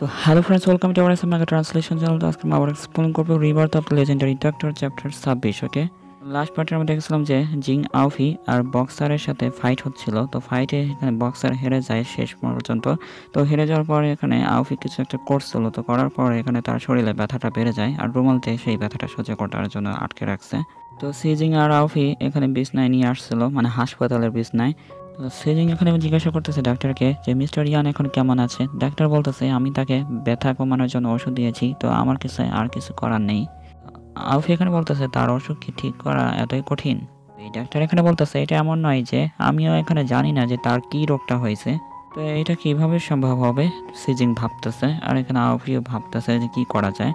তো hello friends, welcome to our আপনাকে translation channel. তো আজকে আমরা আবার এক্সপ্লেন করবো rebirth of legendary doctor chapter 26। Okay, last পার্টে আমরা দেখেছিলাম যে জিং আউফি আর বক্সারের সাথে ফাইট হচ্ছিল। তো ফাইটে এখানে বক্সার হেরে যায় শেষ পর্যন্ত। তো হেরে যাওয়ার পরে এখানে আউফি কিছু একটা করছিল। তো করার পরে এখানে তার শরীরে ব্যথাটা বেড়ে যায় আর রুমালতে সেই ব্যথাটা সহ্য করার জন্য আটকে রাখছে। তো সিজিং আর আউফি এখানে বিছনায় নিয়ে আসছিল, মানে হাসপাতালের বিছনায়। সিজিং এখানে জিজ্ঞাসা করতেছে ডাক্তারকে যে মিস্টার ইয়ান এখন কেমন আছে। ডাক্তার বলতেছে আমি তাকে ব্যথা কমানোর জন্য ওষুধ দিয়েছি, তো আমার কাছে আর কিছু করার নেই। আউফি এখানে বলতেছে তার অসুখ কি ঠিক করা এতই কঠিন? এই ডাক্তার এখানে বলতেছে এটা এমন নয় যে আমিও এখানে জানি না যে তার কি রোগটা হয়েছে, তো এটা কিভাবে সম্ভব হবে। সিজিং ভাবতেছে আর এখানে আউফিও ভাবতেছে যে কি করা যায়।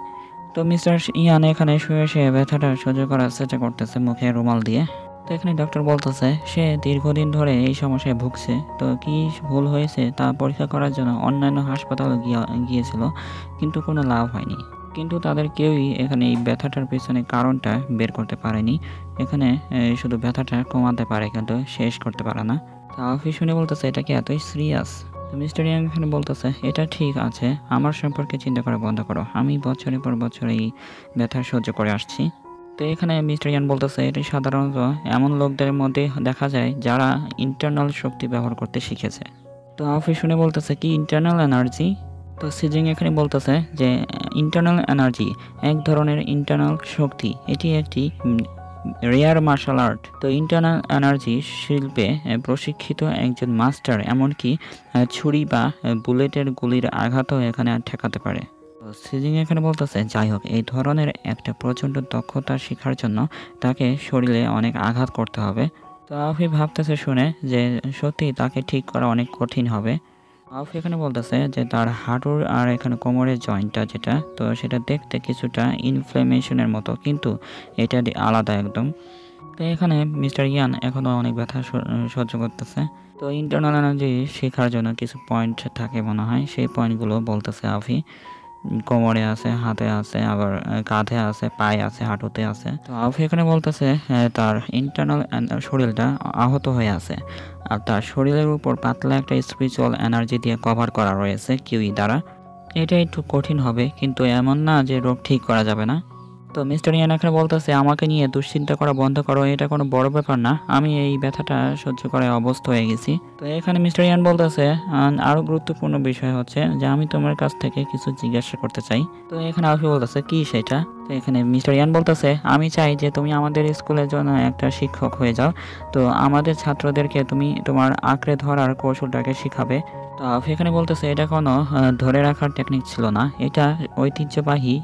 তো মিস্টার ইয়ান এখানে শুয়ে শুয়ে ব্যথাটা সহ্য করার চেষ্টা করতেছে মুখে রুমাল দিয়ে। তো এখানে ডক্টর বলতেছে সে দীর্ঘদিন ধরে এই সমস্যায় ভুগছে, তো কি ভুল হয়েছে তা পরীক্ষা করার জন্য অন্যান্য হাসপাতালে গিয়েছিল কিন্তু কোনো লাভ হয়নি। কিন্তু তাদের কেউই এখানে এই ব্যথাটার পিছনে কারণটা বের করতে পারেনি। এখানে শুধু ব্যথাটা কমাতে পারে কিন্তু শেষ করতে পারে না। তা আউফি শুনে বলতেছে এটা কি এতই সিরিয়াস? মিস্টার ইয়াং এখানে বলতেছে এটা ঠিক আছে, আমার সম্পর্কে চিন্তা করা বন্ধ করো, আমি বছরের পর বছর এই ব্যথা সহ্য করে আসছি। তো এখানে মিস্টার ইয়ান বলতেছে এটি সাধারণত এমন লোকদের মধ্যে দেখা যায় যারা ইন্টারনাল শক্তি ব্যবহার করতে শিখেছে। তো আউফি শুনে বলতেছে কি ইন্টারনাল এনার্জি? তো সিজিং এখানে বলতেছে যে ইন্টারনাল এনার্জি এক ধরনের ইন্টারনাল শক্তি, এটি একটি রেয়ার মার্শাল আর্ট। তো ইন্টারনাল এনার্জি শিল্পে প্রশিক্ষিত একজন মাস্টার এমনকি ছুরি বা বুলেটের গুলির আঘাতও এখানে ঠেকাতে পারে। তো সিজিং এখানে বলতেছে যাই হোক, এই ধরনের একটা প্রচণ্ড দক্ষতা শেখার জন্য তাকে শরীরে অনেক আঘাত করতে হবে। তো আফি ভাবতেছে শুনে যে সত্যি তাকে ঠিক করা অনেক কঠিন হবে। আউফি এখানে বলতেছে যে তার হাঁটুর আর এখানে কোমরের জয়েন্টটা যেটা, তো সেটা দেখতে কিছুটা ইনফ্ল্যামেশনের মতো কিন্তু এটা আলাদা একদম। তো এখানে মিস্টার ইয়ান এখনও অনেক ব্যথা সহ্য করতেছে। তো ইন্টারনাল এনার্জি শেখার জন্য কিছু পয়েন্ট থাকে মনে হয়, সেই পয়েন্টগুলো বলতেছে আউফি। কোমরে আছে, হাতে আছে, আবার কাঁধে আছে, পায়ে আছে, হাঁটুতে আছে। তো আউফি এখানে বলতেছে তার ইন্টারনাল শরীরটা আহত হয়ে আছে আর তার শরীরের উপর পাতলা একটা স্পিরিচুয়াল এনার্জি দিয়ে কভার করা রয়েছে কিউই দ্বারা। এটা একটু কঠিন হবে কিন্তু এমন না যে রোগ ঠিক করা যাবে না। তো মিস্টার ইয়ান এখানে বলতেছে আমাকে নিয়ে দুশ্চিন্তা করা বন্ধ করো, এটা কোনো বড় ব্যাপার না, আমি এই ব্যথাটা সহ্য করে অভ্যস্ত হয়ে গেছি। তো এখানে মিস্টার ইয়ান বলতেছে আরও গুরুত্বপূর্ণ বিষয় হচ্ছে যে আমি তোমার কাছ থেকে কিছু জিজ্ঞাসা করতে চাই। তো এখানে আউফি বলতেছে কি সেটা? তো এখানে মিস্টার ইয়ান বলতেছে আমি চাই যে তুমি আমাদের স্কুলের জন্য একটা শিক্ষক হয়ে যাও, তো আমাদের ছাত্রদেরকে তুমি তোমার আঁকড়ে ধরার কৌশলটাকে শিখাবে। তো আউফি এখানে বলতেছে এটা কোনো ধরে রাখার টেকনিক ছিল না, এটা ঐতিহ্যবাহী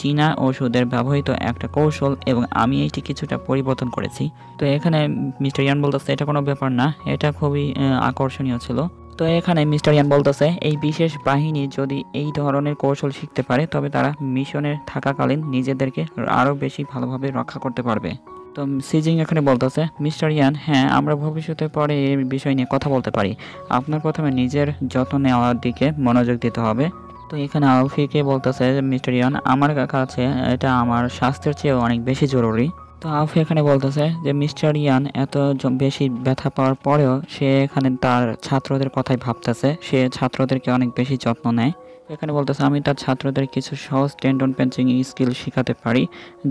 চীনা ওষুধের ব্যবহৃত একটা কৌশল এবং আমি এটি কিছুটা পরিবর্তন করেছি। তো এখানে মিস্টার ইয়ান বলতেছে এটা কোনো ব্যাপার না, এটা খুবই আকর্ষণীয় ছিল। তো এখানে মিস্টার ইয়ান বলতেছে এই বিশেষ বাহিনী যদি এই ধরনের কৌশল শিখতে পারে তবে তারা মিশনে থাকাকালীন নিজেদেরকে আরও বেশি ভালোভাবে রক্ষা করতে পারবে। তো সিজিং এখানে বলতেছে মিস্টার ইয়ান হ্যাঁ, আমরা ভবিষ্যতে পরে এই বিষয় নিয়ে কথা বলতে পারি, আপনার প্রথমে নিজের যত্ন নেওয়ার দিকে মনোযোগ দিতে হবে। তো এখানে আউফিকে বলতেছে মিস্টার ইয়ান আমার কাছে এটা আমার স্বাস্থ্যের চেয়ে অনেক বেশি জরুরি। তো আউফি এখানে বলতেছে যে মিস্টার ইয়ান এত বেশি ব্যথা পাওয়ার পরেও সে এখানে তার ছাত্রদের কথাই ভাবতেছে, সে ছাত্রদেরকে অনেক বেশি যত্ন নেয়। এখানে বলতেছে আমি তার ছাত্রদের কিছু সহজ টেন্ডন পেন্সিং স্কিল শেখাতে পারি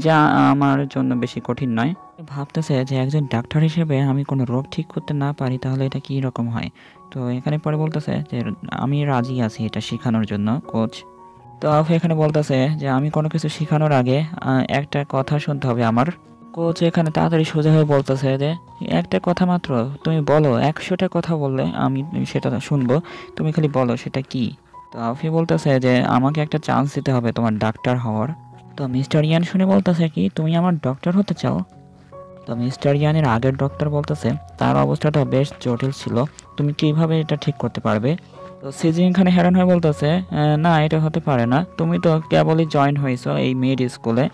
যা আমার জন্য বেশি কঠিন নয়। ভাবতেছে যে একজন ডাক্তার হিসেবে আমি কোনো রোগ ঠিক করতে না পারি তাহলে এটা কী রকম হয়। তো এখানে পরে বলতেছে যে আমি রাজি আছি এটা শেখানোর জন্য কোচ। তো আউফি এখানে বলতেছে যে আমি কোনো কিছু শেখানোর আগে একটা কথা শুনতে হবে আমার। কোচ এখানে তাড়াতাড়ি সোজা হয়ে বলতেছে যে একটা কথা মাত্র তুমি বলো, 100টা কথা বললে আমি সেটা শুনবো, তুমি খালি বলো সেটা কি। তো আউফি বলতেছে যে আমাকে একটা চান্স দিতে হবে তোমার ডাক্তার হওয়ার। তো মিস্টার ইয়ান শুনে বলতেছে কি তুমি আমার ডক্টর হতে চাও? তো মিস্টার ইয়ানের আগের ডক্টর বলতেছে তার অবস্থাটা বেশ জটিল ছিল, তুমি কিভাবে এটা ঠিক করতে পারবে? তো সিজিং এখানে হ্যারান হয়ে বলতেছে না এটা হতে পারে না, তুমি তো কেবলই জয়েন হয়েছো এই মেড স্কুলে।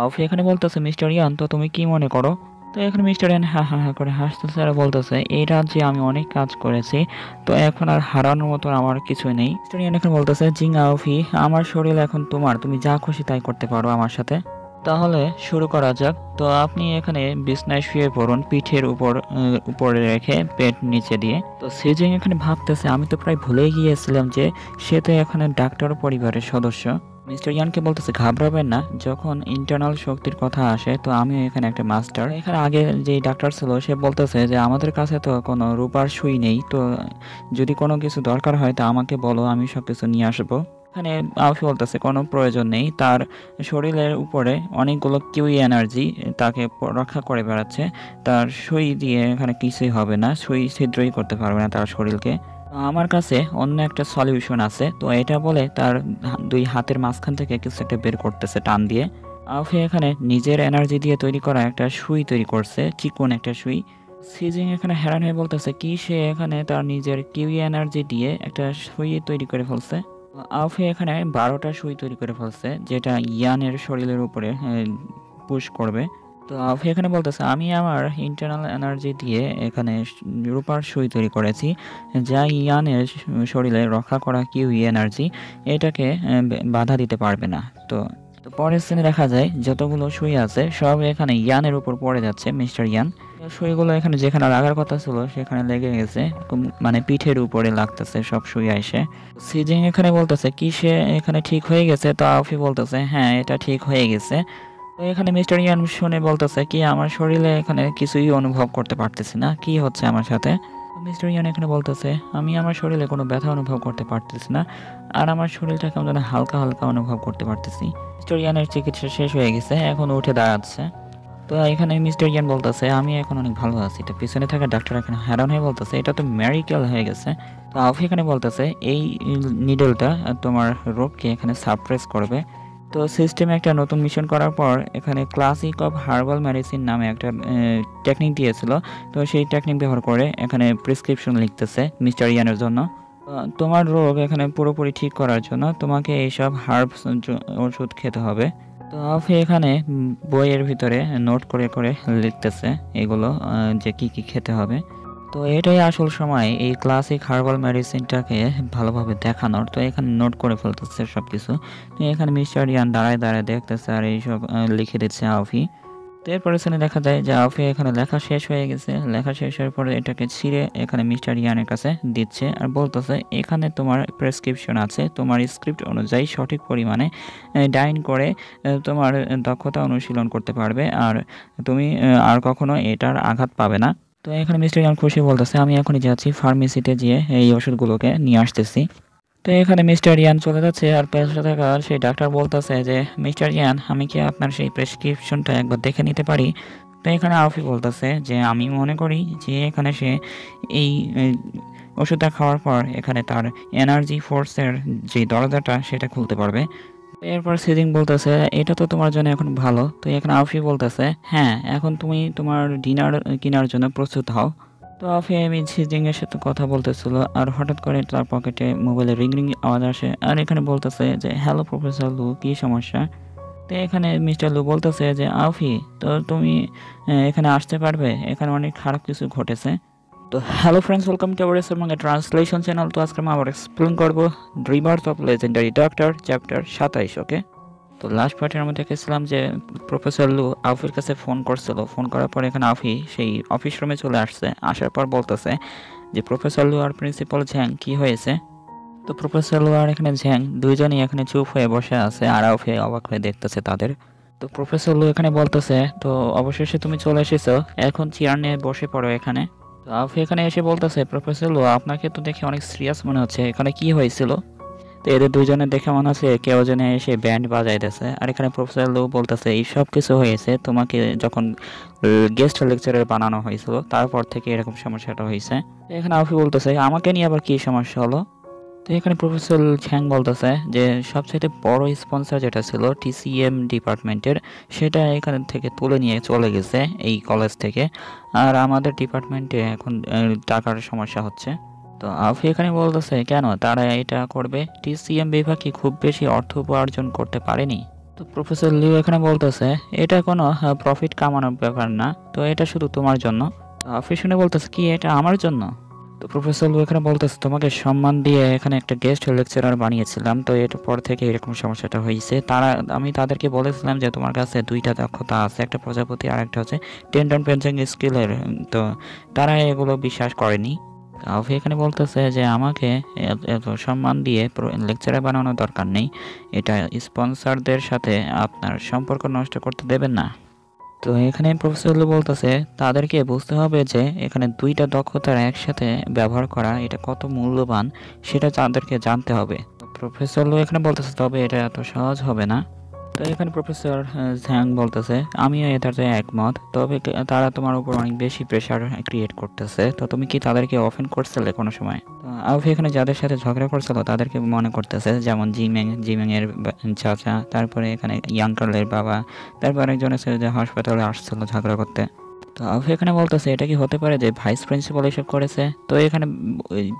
আউফি এখানে বলতেছে মিস্টার ইয়ান তো তুমি কি মনে করো? তো এখানে মিস্টার ইয়ান হা হা হা করে হাসতেছে আর বলতেছে এই রাজ্যে আমি অনেক কাজ করেছি, তো এখন আর হারানোর মতো আমার কিছু নেই। মিস্টার ইয়ান এখানে বলতেছে জিং আউফি আমার শরীর এখন তোমার, তুমি যা খুশি তাই করতে পারো আমার সাথে। তাহলে শুরু করা যাক। তো আপনি এখানে বিছনায় শুয়ে পড়ুন, পিঠের উপরে রেখে পেট নিচে দিয়ে। তো সিজিং এখানে ভাবতেছে আমি তো প্রায় ভুলে গিয়েছিলাম যে সে তো এখানে ডাক্তার পরিবারের সদস্য। মিস্টার ইয়ানকে বলতেছে ঘাবড়াবেন না, যখন ইন্টারনাল শক্তির কথা আসে তো আমিও এখানে একটা মাস্টার। এখানে আগে যে ডাক্তার ছিল সে বলতেছে যে আমাদের কাছে তো কোনো রূপার সুই নেই, তো যদি কোনো কিছু দরকার হয় তো আমাকে বলো, আমি সব কিছু নিয়ে আসবো। এখানে আউফি বলতেছে কোনো প্রয়োজন নেই, তার শরীরের উপরে অনেকগুলো কিউই এনার্জি তাকে রক্ষা করে বেড়াচ্ছে, তার সুই দিয়ে এখানে কিছুই হবে না, সুই ছিদ্রই করতে পারবে না তার শরীরকে। আমার কাছে অন্য একটা সলিউশন আছে, তো এটা বলে তার দুই হাতের মাঝখান থেকে কিছু একটা বের করতেছে টান দিয়ে। আউফি এখানে নিজের এনার্জি দিয়ে তৈরি করা একটা সুই তৈরি করছে, চিকন একটা সুই। সিজিং এখানে হেরান হয়ে বলতেছে কি সে এখানে তার নিজের কিউই এনার্জি দিয়ে একটা সুই তৈরি করে ফেলছে। আউফি এখানে 12টা সুই তৈরি করে ফেলছে, যেটা ইয়ানের শরীরের উপরে পুশ করবে। তো আউফি এখানে বলতেছে আমি আমার ইন্টারনাল এনার্জি দিয়ে এখানে রূপার সুই তৈরি করেছি, যা ইয়ানের শরীরে রক্ষা করা কিউই এনার্জি এটাকে বাধা দিতে পারবে না। তো পরের সিনে দেখা যায় যতগুলো সুই আছে সব এখানে ইয়ানের উপর পড়ে যাচ্ছে। মিস্টার ইয়ান সুইগুলো এখানে যেখানে লাগার কথা ছিল সেখানে লেগে গেছে, মানে পিঠের উপরে লাগতেছে সব সুই আসে। সিজিং এখানে বলতেছে কি সে এখানে ঠিক হয়ে গেছে, তো আউফি বলতেছে হ্যাঁ এটা ঠিক হয়ে গেছে। তো এখানে মিস্টার ইয়ান শুনে বলতেছে কি আমার শরীরে এখানে কিছুই অনুভব করতে পারতেছি না, কি হচ্ছে আমার সাথে। মিস্টার ইয়ান এখানে বলতেছে আমি আমার শরীরে কোনো ব্যথা অনুভব করতে পারতেছি না, আর আমার শরীরটা কেমন যেন হালকা হালকা অনুভব করতে পারতেছি। মিস্টার ইয়ানের চিকিৎসা শেষ হয়ে গেছে, এখন উঠে দাঁড়াচ্ছে। তো এখানে মিস্টার ইয়ান বলতেছে আমি এখন অনেক ভালো আছি। তো পিছনে থাকা ডাক্তার এখানে হ্যারান হয়ে বলতেছে এটা তো মেরিকেল হয়ে গেছে। তো আউফি এখানে বলতেছে এই নিডলটা তোমার রোগকে এখানে সাপ্রেস করবে। তো সিস্টেমে একটা নতুন মিশন করার পর এখানে ক্লাসিক অফ হার্বাল মেডিসিন নামে একটা টেকনিক দিয়েছিল, তো সেই টেকনিক ব্যবহার করে এখানে প্রেসক্রিপশন লিখতেছে মিস্টার ইয়ানের জন্য। তোমার রোগ এখানে পুরোপুরি ঠিক করার জন্য তোমাকে এইসব হার্বস ওষুধ খেতে হবে। তো আউফি এখানে বইয়ের ভিতরে নোট করে করে লিখতেছে এগুলো যে কি কি খেতে হবে। তো এটাই আসল সময় এই ক্লাসিক হার্বাল মেডিসিনটাকে ভালোভাবে দেখানোর। তো এখানে নোট করে ফেলতেছে সব কিছু। তো এখানে মিস্টার ইয়ান দাঁড়ায় দাঁড়ায় দেখতেছে আর এইসব লিখে দিচ্ছে আউফি। তো এরপরে সেখানে দেখা যায় যে আউফি এখানে লেখা শেষ হয়ে গেছে, লেখা শেষ হওয়ার পরে এটাকে ছিঁড়ে এখানে মিস্টার ইয়ানের কাছে দিচ্ছে আর বলতেছে এখানে তোমার প্রেসক্রিপশন আছে, তোমার স্ক্রিপ্ট অনুযায়ী সঠিক পরিমাণে ডাইন করে তোমার দক্ষতা অনুশীলন করতে পারবে, আর তুমি আর কখনো এটার আঘাত পাবে না। তো এখানে মিস্টার ইয়ান খুশি বলতেছে আমি এখনই যাচ্ছি ফার্মেসিতে গিয়ে এই ওষুধগুলোকে নিয়ে আসতেছি। তো এখানে মিস্টার ইয়ান চলে যাচ্ছে আর পেছনে থাকা সেই ডাক্তার বলতেছে যে মিস্টার ইয়ান আমি কি আপনার সেই প্রেসক্রিপশনটা একবার দেখে নিতে পারি। তো এখানে আউফি বলতেছে যে আমি মনে করি যে এখানে সে এই ওষুধটা খাওয়ার পর এখানে তার এনার্জি ফোর্সের যে দরজাটা সেটা খুলতে পারবে। এরপর সিজিং বলতেছে এটা তো তোমার জন্য এখন ভালো। তো এখানে আউফি বলতেছে হ্যাঁ এখন তুমি তোমার ডিনার কেনার জন্য প্রস্তুত হও। তো আউফি আমি সিজিংয়ের সাথে কথা বলতেছিল আর হঠাৎ করে তার পকেটে মোবাইলে রিং রিং আওয়াজ আসে আর এখানে বলতেছে যে হ্যালো প্রফেসর লু, কী সমস্যা। তো এখানে মিস্টার লু বলতেছে যে আউফি তো তুমি এখানে আসতে পারবে, এখানে অনেক খারাপ কিছু ঘটেছে। তো hello friends, welcome to our SMA translation channel. তো আজকে আমি আবার এক্সপ্লেন করবো রিভার্স of legendary doctor chapter 27। Okay, তো লাস্ট পার্টে আমরা দেখেছিলাম যে প্রফেসর লু আউফির কাছে ফোন করছিল, ফোন করার পর এখানে আউফি সেই অফিস রুমে চলে আসছে, আসার পর বলতেছে যে প্রফেসর লু আর প্রিন্সিপাল ঝ্যাং কী হয়েছে। তো প্রফেসর লু আর এখানে ঝ্যাং দুইজনই এখানে চুপ হয়ে বসে আছে আর আউফি অবাক হয়ে দেখতেছে তাদের। তো প্রফেসর লু এখানে বলতেছে তো অবশেষে তুমি চলে এসেছো, এখন চেয়ার নিয়ে বসে পড়ো এখানে। তো আউফি এখানে এসে বলতেছে প্রফেসর লু আপনাকে তো দেখে অনেক সিরিয়াস মনে হচ্ছে, এখানে কি হয়েছিল। তো এদের দুজনে দেখে মনে হচ্ছে কেউ জনে এসে ব্যান্ড বাজাইতেছে। আর এখানে প্রফেসর লু বলতেছে এই সব কিছু হয়েছে তোমাকে যখন গেস্ট লেকচারের বানানো হয়েছিল তারপর থেকে এরকম সমস্যাটা হয়েছে। এখানে আউফি বলতেছে আমাকে নিয়ে আবার কী সমস্যা হলো। তো এখানে প্রফেসর ঝ্যাং বলতেছে যে সবচেয়ে বড় স্পন্সর যেটা ছিল TCM ডিপার্টমেন্টের সেটা এখান থেকে তুলে নিয়ে চলে গেছে এই কলেজ থেকে, আর আমাদের ডিপার্টমেন্টে এখন টাকার সমস্যা হচ্ছে। তো আউফি এখানে বলতেছে কেন তারা এটা করবে, TCM বিভাগ কি খুব বেশি অর্থ উপার্জন করতে পারেনি। তো প্রফেসর লিউ এখানে বলতেছে এটা কোনো প্রফিট কামানোর ব্যাপার না, তো এটা শুধু তোমার জন্য। আউফি শুনে বলতেছে কি এটা আমার জন্য। তো প্রফেসর লু এখানে বলতেছে তোমাকে সম্মান দিয়ে এখানে একটা গেস্ট লেকচারার বানিয়েছিলাম, তো এরপর থেকে এরকম সমস্যাটা হয়েছে। তারা আমি তাদেরকে বলেছিলাম যে তোমার কাছে দুইটা দক্ষতা আছে, একটা প্রজাপতি আর একটা হচ্ছে টেন্ডন পেন্সিং স্কিলের, তো তারা এগুলো বিশ্বাস করেনি। অফি এখানে বলতেছে যে আমাকে এত সম্মান দিয়ে লেকচারে বানানোর দরকার নেই, এটা স্পন্সরদের সাথে আপনার সম্পর্ক নষ্ট করতে দেবেন না। তো এখানে প্রফেসর লু বলতেছে তাদেরকে বুঝতে হবে যে এখানে দুইটা দক্ষতার একসাথে ব্যবহার করা এটা কত মূল্যবান সেটা তাদেরকে জানতে হবে। প্রফেসর লু এখানে বলতেছে তবে এটা এত সহজ হবে না। তো এখানে প্রফেসর ঝ্যাং বলতেছে আমিও এটাতে একমত, তবে তারা তোমার উপর অনেক বেশি প্রেশার ক্রিয়েট করতেছে, তো তুমি কি তাদেরকে অফেন্ড করছিলে কোনো সময়? আউফি এখানে যাদের সাথে ঝগড়া করছিল তাদেরকে মনে করতেছে, যেমন জিমেংয়ের চাচা, তারপরে এখানে ইয়াংকালের বাবা, তারপর একজন আছে যে হাসপাতালে আসছিল ঝগড়া করতে। তো আউফি এখানে বলতেছে এটা কি হতে পারে যে ভাইস প্রিন্সিপাল এসব করেছে? তো এখানে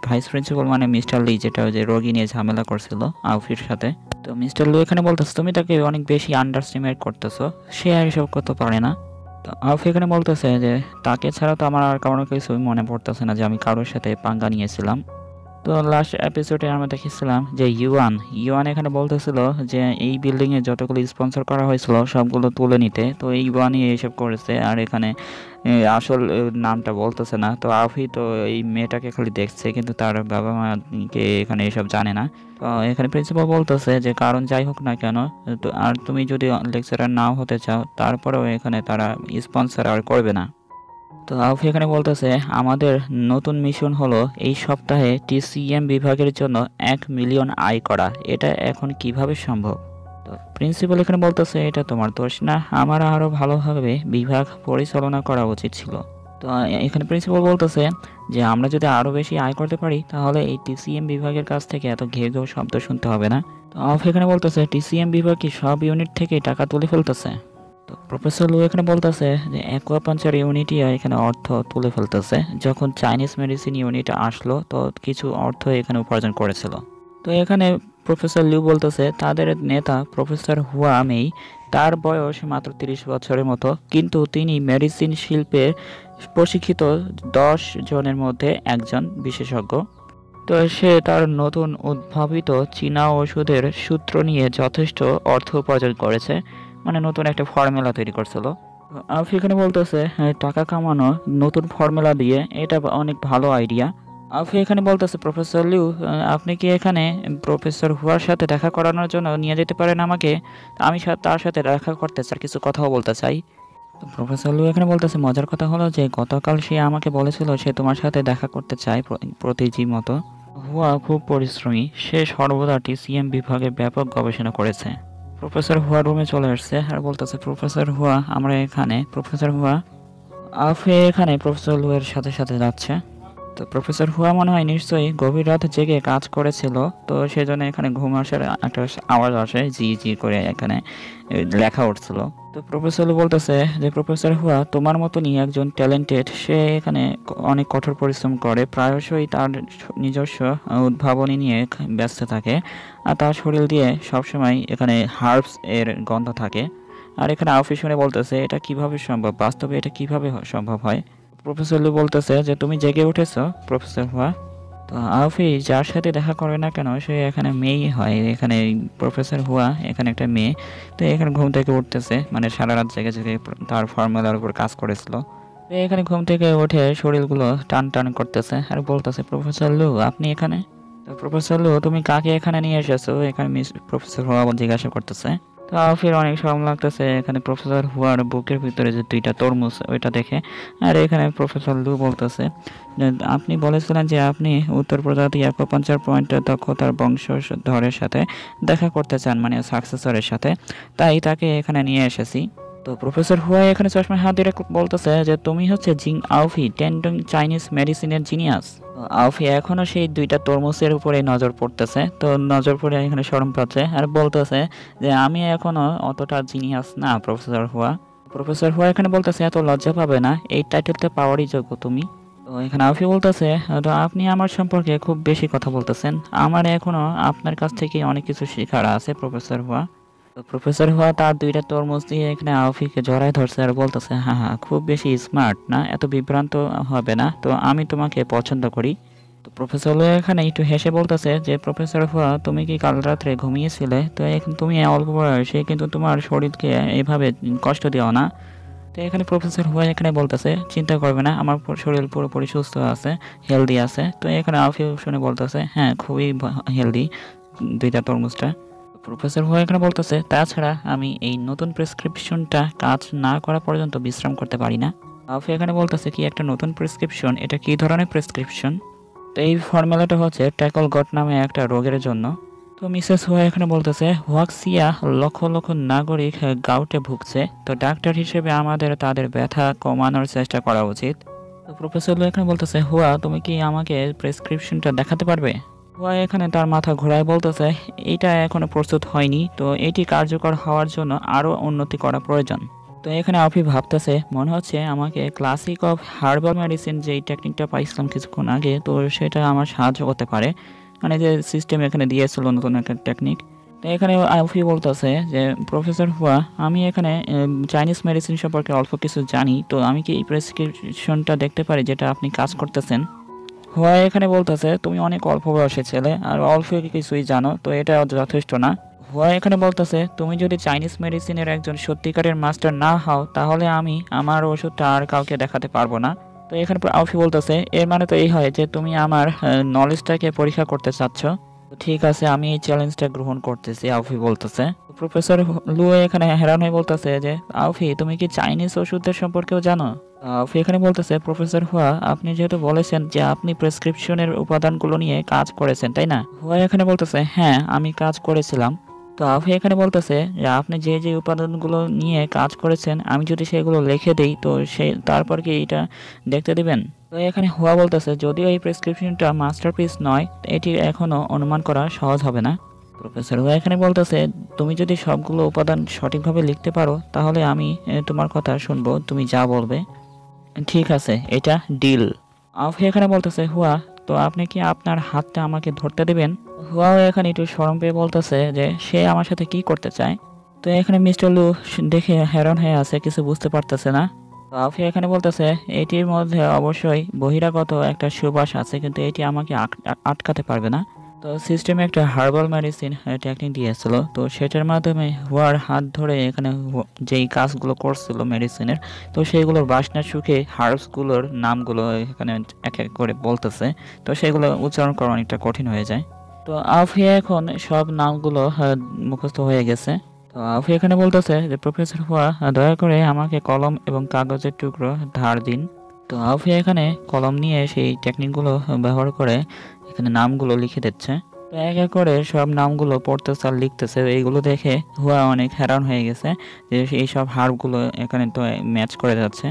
ভাইস প্রিন্সিপাল মানে মিস্টার লি, যেটা যে রোগী নিয়ে ঝামেলা করছিল আউফির সাথে। তো মিস্টার লু এখানে বলতেছে তুমি তাকে অনেক বেশি আন্ডারস্টিমেট করতেছো, সে আর এসব করতে পারে না। তো আউফি এখানে বলতেছে যে তাকে ছাড়া তো আমার আর কারো কিছুই মনে পড়তেছে না যে আমি কারোর সাথে পাঙ্গা নিয়েছিলাম। তো লাস্ট এপিসোডে আমরা দেখেছিলাম যে ইউয়ান এখানে বলতেছিল যে এই বিল্ডিংয়ে যতগুলো স্পন্সর করা হয়েছিল সবগুলো তুলে নিতে, তো এই ইউয়ানই এইসব করেছে, আর এখানে আসল নামটা বলতেছে না। তো আফি তো এই মেয়েটাকে খালি দেখছে, কিন্তু তার বাবা মাকে এখানে এসব জানে না। তো এখানে প্রিন্সিপাল বলতেছে যে কারণ যাই হোক না কেন, আর তুমি যদি লেকচারার নাও হতে চাও তারপরেও এখানে তারা স্পন্সর আর করবে না। তো আউফি এখানে বলতেছে আমাদের নতুন মিশন হলো এই সপ্তাহে TCM বিভাগের জন্য 1 মিলিয়ন আয় করা, এটা এখন কিভাবে সম্ভব? তো প্রিন্সিপাল এখানে বলতেছে এটা তোমার দোষ না, আমার আরও ভালোভাবে বিভাগ পরিচালনা করা উচিত ছিল। তো এখানে প্রিন্সিপাল বলতেছে যে আমরা যদি আরও বেশি আয় করতে পারি তাহলে এই TCM বিভাগের কাছ থেকে এত ঘেউ ঘেউ শব্দ শুনতে হবে না। তো আউফি এখানে বলতেছে TCM বিভাগ কি সব ইউনিট থেকে টাকা তুলে ফেলতেছে? তো প্রফেসর লু এখানে বলতেছে যে অ্যাকোয়াপাঞ্চার ইউনিটই এখানে অর্থ তুলে ফেলতেছে, যখন চাইনিজ মেডিসিন ইউনিট আসলো তো কিছু অর্থ এখানে উপার্জন করেছিল। তো এখানে প্রফেসর লিউ বলতেছে তাদের নেতা প্রফেসর হুয়া, তার বয়স মাত্র 30 বছরের মতো, কিন্তু তিনি মেডিসিন শিল্পের প্রশিক্ষিত 10 জনের মধ্যে একজন বিশেষজ্ঞ। তো সে তার নতুন উদ্ভাবিত চীনা ওষুধের সূত্র নিয়ে যথেষ্ট অর্থ উপার্জন করেছে, মানে নতুন একটা ফর্মুলা তৈরি করছিল। আউফি এখানে বলতেছে টাকা কামানো নতুন ফর্মুলা দিয়ে এটা অনেক ভালো আইডিয়া। আউফি এখানে বলতেছে প্রফেসর লিউ আপনি কি এখানে প্রফেসর হুয়ার সাথে দেখা করানোর জন্য নিয়ে যেতে পারেন আমাকে? আমি তার সাথে দেখা করতে চাই, কিছু কথাও বলতে চাই। প্রফেসর লিউ এখানে বলতেছে মজার কথা হলো যে গতকাল সে আমাকে বলেছিল সে তোমার সাথে দেখা করতে চায় প্রতিজি মতো। হুয়া খুব পরিশ্রমী, সে সর্বদা TCM বিভাগে ব্যাপক গবেষণা করেছে। প্রফেসর হুয়া রুমে চলে আসছে আর বলতেছে প্রফেসর হুয়া আমরা এখানে, প্রফেসর হুয়া। আফে এখানে প্রফেসর লুয়ের সাথে সাথে যাচ্ছে। তো প্রফেসর হুয়া মনে হয় নিশ্চয়ই গভীর রাত জেগে কাজ করেছিল, তো সেজন্য এখানে ঘুম আসার একটা আওয়াজ আসে, জি জি করে এখানে লেখা উঠছিল। তো প্রফেসর লু বলতেছে যে প্রফেসর হুয়া তোমার মতনই একজন ট্যালেন্টেড, সে এখানে অনেক কঠোর পরিশ্রম করে, প্রায়শই তার নিজস্ব উদ্ভাবনী নিয়ে ব্যস্ত থাকে, আর তার শরীর দিয়ে সবসময় এখানে হার্বস এর গন্ধ থাকে। আর এখানে অফিস শুনে বলতেছে এটা কিভাবে সম্ভব, বাস্তবে এটা কিভাবে সম্ভব হয়? প্রফেসর লু বলতেছে যে তুমি জেগে উঠেছ প্রফেসর হুয়া। তো আউফি যার সাথে দেখা করে না কেন সে এখানে মেয়েই হয়, এখানে প্রফেসর হুয়া এখানে একটা মেয়ে, তো এখানে ঘুম থেকে উঠতেছে, মানে সারা রাত জেগে জেগে তার ফর্মুলার উপর কাজ করেছিল। এখানে ঘুম থেকে উঠে শরীরগুলো টান টান করতেছে আর বলতেছে প্রফেসর লু আপনি এখানে? তো প্রফেসর লু তুমি কাকে এখানে নিয়ে এসেছো, এখানে প্রফেসর হুয়া জিজ্ঞাসা করতেছে। তো আউফির অনেক শরম লাগতেছে এখানে প্রফেসর হুয়ার বুকের ভিতরে যে 2টা তরমুজ ওইটা দেখে। আর এখানে প্রফেসর লু বলতেছে আপনি বলেছিলেন যে আপনি উত্তর প্রজাতি অ্যাকোপাঞ্চার পয়েন্টের দক্ষতার বংশধরের সাথে দেখা করতে চান, মানে সাকসেসরের সাথে, তাই তাকে এখানে নিয়ে এসেছি। তো প্রফেসর হুয়া এখানে চশমায় হাত দিয়ে বলতেছে যে তুমি হচ্ছে জিং আউফি, টেন্ডং চাইনিজ মেডিসিনের জিনিয়াস। আউফি এখনও সেই 2টা তরমুজের উপরে নজর পড়তেছে, তো নজর পড়ে এখানে শরম পাচ্ছে আর বলতেছে যে আমি এখনও অতটা জিনিয়াস না প্রফেসর হুয়া। প্রফেসর হুয়া এখানে বলতেছে এত লজ্জা পাবে না, এই টাইটেলটা পাওয়ারই যোগ্য তুমি। তো এখানে আউফি বলতেছে তো আপনি আমার সম্পর্কে খুব বেশি কথা বলতেছেন, আমার এখনও আপনার কাছ থেকে অনেক কিছু শেখার আছে প্রফেসর হুয়া। তো প্রফেসর হুয়া তার দুইটা তরমুজ দিয়ে এখানে আউফিকে জড়ায় ধরছে আর বলতেছে, হ্যাঁ হ্যাঁ খুব বেশি স্মার্ট না, এত বিভ্রান্ত হবে না, তো আমি তোমাকে পছন্দ করি। তো প্রফেসর লিউ এখানে একটু হেসে বলতেছে যে প্রফেসর হুয়া তুমি কি কাল রাত্রে ঘুমিয়েছিলে, তো এখন তুমি অল্প বয়সে কিন্তু তোমার শরীরকে এভাবে কষ্ট দিও না। তো এখানে প্রফেসর হুয়া এখানে বলতেছে চিন্তা করবে না, আমার শরীর পুরোপুরি সুস্থ আছে, হেলদি আছে। তো এখানে আউফি শুনে বলতেছে হ্যাঁ খুবই হেলদি দুইটা তরমুজটা। প্রফেসর হুয়া এখানে বলতেছে তাছাড়া আমি এই নতুন প্রেসক্রিপশনটা কাজ না করা পর্যন্ত বিশ্রাম করতে পারি না। আউফি এখানে বলতেছে কি একটা নতুন প্রেসক্রিপশন, এটা কি ধরনের প্রেসক্রিপশন? তো এই ফর্মুলাটা হচ্ছে ট্যাকল গট নামে একটা রোগের জন্য। তো মিসেস হুয়া এখানে বলতেছে হুয়াক্সিয়া লক্ষ লক্ষ নাগরিক গাউটে ভুগছে, তো ডাক্তার হিসেবে আমাদের তাদের ব্যথা কমানোর চেষ্টা করা উচিত। তো প্রফেসর লিউ এখানে বলতেছে হুয়া তুমি কি আমাকে প্রেসক্রিপশনটা দেখাতে পারবে? হুয়া এখানে তার মাথা ঘোরায় বলতেছে এটা এখনো প্রস্তুত হয়নি, তো এটি কার্যকর হওয়ার জন্য আরও উন্নতি করা প্রয়োজন। তো এখানে আফি ভাবতেছে মনে হচ্ছে আমাকে ক্লাসিক অফ হার্বাল মেডিসিন যেই টেকনিকটা পাইছিলাম কিছুক্ষণ আগে, তো সেটা আমার সাহায্য করতে পারে, মানে যে সিস্টেম এখানে দিয়েছিল নতুন একটা টেকনিক। তো এখানে আফি বলতেছে যে প্রফেসর হুয়া আমি এখানে চাইনিজ মেডিসিন সম্পর্কে অল্প কিছু জানি, তো আমি কি এই প্রেসক্রিপশনটা দেখতে পারি যেটা আপনি কাজ করতেছেন? হুয়া এখানে বলতেছে তুমি অনেক অল্প বয়সের ছেলে আর অল্প কিছুই জানো, তো এটা যথেষ্ট না। হুয়া এখানে বলতেছে তুমি যদি চাইনিজ মেডিসিনের একজন সত্যিকারের মাস্টার না হও তাহলে আমি আমার ওষুধটা আর কাউকে দেখাতে পারবো না। তো এখানে আউফি বলতেছে এর মানে তো এই হয় যে তুমি আমার নলেজটাকে পরীক্ষা করতে চাচ্ছ, ঠিক আছে আমি এই চ্যালেঞ্জটা গ্রহণ করতেছি, আউফি বলতেছে। প্রফেসর লিউ এখানে হেরান হয়ে বলতেছে যে আউফি তুমি কি চাইনিজ ওষুধের সম্পর্কেও জানো? আউফি এখানে বলতেছে প্রফেসর হুয়া আপনি যেহেতু বলেছেন যে আপনি প্রেসক্রিপশনের উপাদানগুলো নিয়ে কাজ করেছেন তাই না? হুয়া এখানে বলতেছে হ্যাঁ আমি কাজ করেছিলাম। তো আউফি এখানে বলতেছে যে আপনি যে যে উপাদানগুলো নিয়ে কাজ করেছেন আমি যদি সেগুলো লিখে দিই তো সে তারপর কি এটা দেখতে দিবেন? তো এখানে হুয়া বলতেছে যদিও এই প্রেসক্রিপশনটা মাস্টারপিস নয়, এটি এখনও অনুমান করা সহজ হবে না। প্রফেসর হুয়া এখানে বলতেছে তুমি যদি সবগুলো উপাদান সঠিকভাবে লিখতে পারো তাহলে আমি তোমার কথা শুনবো, তুমি যা বলবে। ঠিক আছে এটা ডিল। আউফি এখানে বলতেছে হুয়া তো আপনি কি আপনার হাতটা আমাকে ধরতে দেবেন? হুয়া এখানে একটু শরম পেয়ে বলতেছে যে সে আমার সাথে কি করতে চায়। তো এখানে মিস্টার লিউ দেখে হেরান হয়ে আছে, কিছু বুঝতে পারতেছে না। তো আউফি এখানে বলতেছে এটির মধ্যে অবশ্যই বহিরাগত একটা সুবাস আছে কিন্তু এটি আমাকে আটকাতে পারবে না। তো সিস্টেমে একটা হার্বাল মেডিসিন টেকনিক দিয়েছিল, তো সেটার মাধ্যমে হুয়ার হাত ধরে এখানে যেই কাজগুলো করছিল মেডিসিনের, তো সেইগুলোর বাসনা সুখে হার্বসগুলোর নামগুলো এখানে এক এক করে বলতেছে, তো সেগুলো উচ্চারণ করা অনেকটা কঠিন হয়ে যায়। তো আউফি এখন সব নামগুলো মুখস্থ হয়ে গেছে। তো আউফি এখানে বলতেছে যে প্রফেসর হুয়া দয়া করে আমাকে কলম এবং কাগজের টুকরো ধার দিন। তো আউফি এখানে কলম নিয়ে সেই টেকনিকগুলো ব্যবহার করে এখানে নামগুলো লিখে দিচ্ছে। তো এক এক করে সব নামগুলো পড়তেছে আর লিখতেছে, এইগুলো দেখে হুয়া অনেক হেরান হয়ে গেছে যে এই সব হার্বগুলো এখানে তো ম্যাচ করে যাচ্ছে।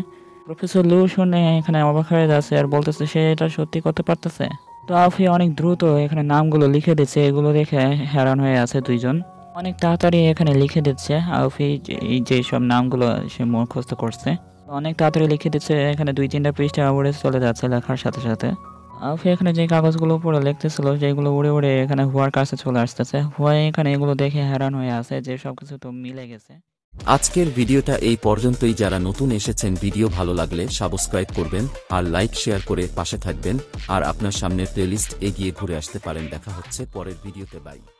প্রফেসর লিউ শুনে এখানে অবাক হয়ে যাচ্ছে আর বলতেছে সে এটা সত্যি করতে পারতেছে। তো আউফি অনেক দ্রুত এখানে নামগুলো লিখে দিচ্ছে, এগুলো দেখে হেরান হয়ে আছে দুইজন, অনেক তাড়াতাড়ি এখানে লিখে দিচ্ছে। আউফি এই যে সব নামগুলো সে মুখস্থ করছে, অনেক তাড়াতাড়ি লিখে দিচ্ছে, এখানে দুই তিনটা পৃষ্ঠা উড়ে চলে যাচ্ছে লেখার সাথে সাথে। আউফি এখানে যে কাগজগুলো পড়ে লিখতেছিল যেগুলো উড়ে উড়ে এখানে হুয়ার কাছে চলে আসতেছে, হুয়া এখানে এগুলো দেখে হেরান হয়ে আছে যে সবকিছু তো মিলে গেছে। আজকের ভিডিওটা এই পর্যন্তই। যারা নতুন এসেছেন ভিডিও ভালো লাগলে সাবস্ক্রাইব করবেন আর লাইক শেয়ার করে পাশে থাকবেন, আর আপনার সামনে প্লেলিস্ট এগিয়ে ঘুরে আসতে পারেন। দেখা হচ্ছে পরের ভিডিওতে, বাই।